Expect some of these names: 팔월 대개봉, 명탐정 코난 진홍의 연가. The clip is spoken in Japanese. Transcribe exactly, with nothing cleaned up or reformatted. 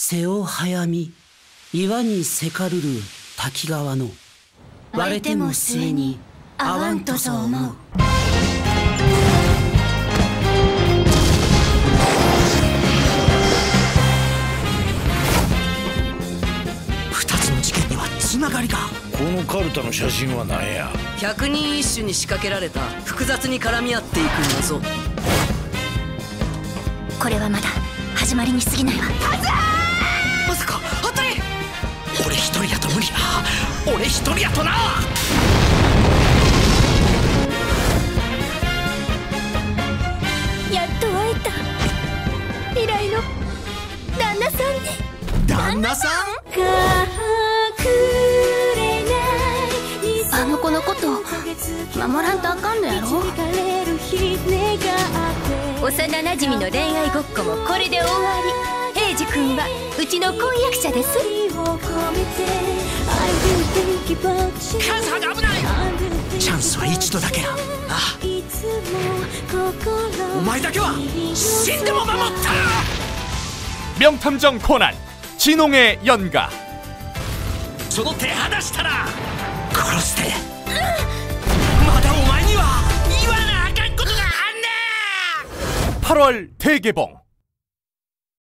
瀬を早み岩にせかるる滝川の割れても末に合わんとぞ思う。二つの事件にはつながりが。このカルタの写真は何や。百人一首に仕掛けられた複雑に絡み合っていく謎。これはまだ始まりに過ぎないわ。はずーまさか当たり。俺一人やと無理や。俺一人やとな。やっと会えた以来の旦那さんに。旦那さんあの子のこと守らんとあかんのやろ。幼なじみの恋愛ごっこもこれで終わり。エイジ君はうちの婚約者です。母さんが危ない。チャンスは一度だけだ。ああお前だけは死んでも守った。명탐정 코난 진홍의 연가 その手離したら殺して。まだお前には言わなあかんことがあんねん。팔월 대개봉